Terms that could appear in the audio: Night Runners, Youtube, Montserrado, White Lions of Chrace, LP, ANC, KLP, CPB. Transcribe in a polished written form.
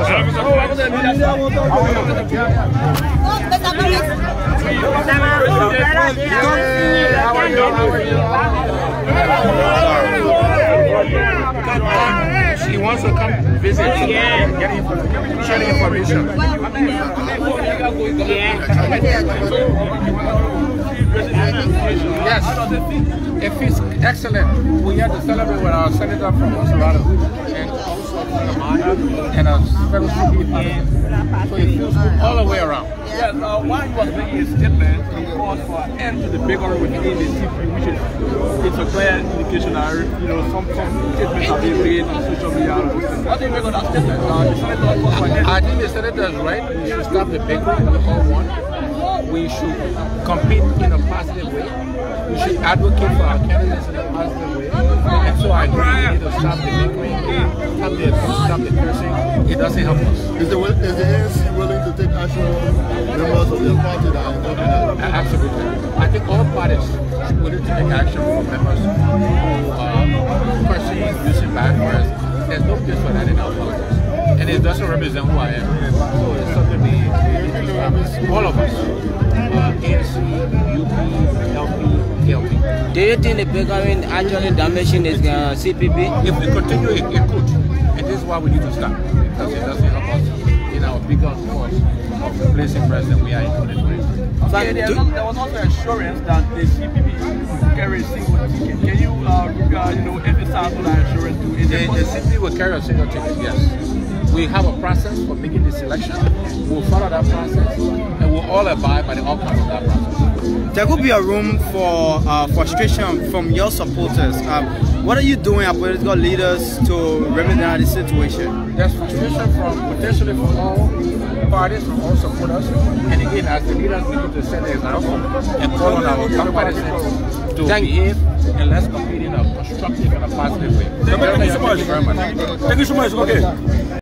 She wants to come visit. Yeah. Sharing information. Yes. It feels excellent. We had to celebrate with our senator from Montserrado. And a fellow CPB. So it feels good all the way around. Yes, why you are making a statement, it calls for an end to the bigger within the CPB, which is a clear indication that some statements are being made on social media. What do you make of that statement? I think the senator is right. We should stop the bigger and the whole one. We should compete in a positive way. We should advocate for our candidates in a positive way. And so I agree we need to stop the bigger. It doesn't help us. Is the ANC willing to take action on members of their party that are not? Absolutely. I think all parties should willing to take action for members who perceive using bad words. There's no place for that in our politics. And it doesn't represent who I am. So it's something we, all of us, ANC, UP, LP, KLP. Do you think the bickering actually damaging is CPB? If we continue, it could. And this is why we need to stop, because it doesn't help us in our bigger cause of the place in present we are in for the place. Okay, there was also assurance that the CPB carries a single ticket. Can you emphasize on that assurance? The CPB will carry a single ticket, yes. We have a process for making this election. We'll follow that process, and we'll all abide by the outcome of that process. There could be a room for frustration from your supporters. What are you doing as political leaders to remedy this situation? There's frustration potentially from all parties, from all supporters. And again, as the leaders, we need to set the example and call on our compartisans to behave and let's compete in a constructive and a positive way. Thank you so much. Okay.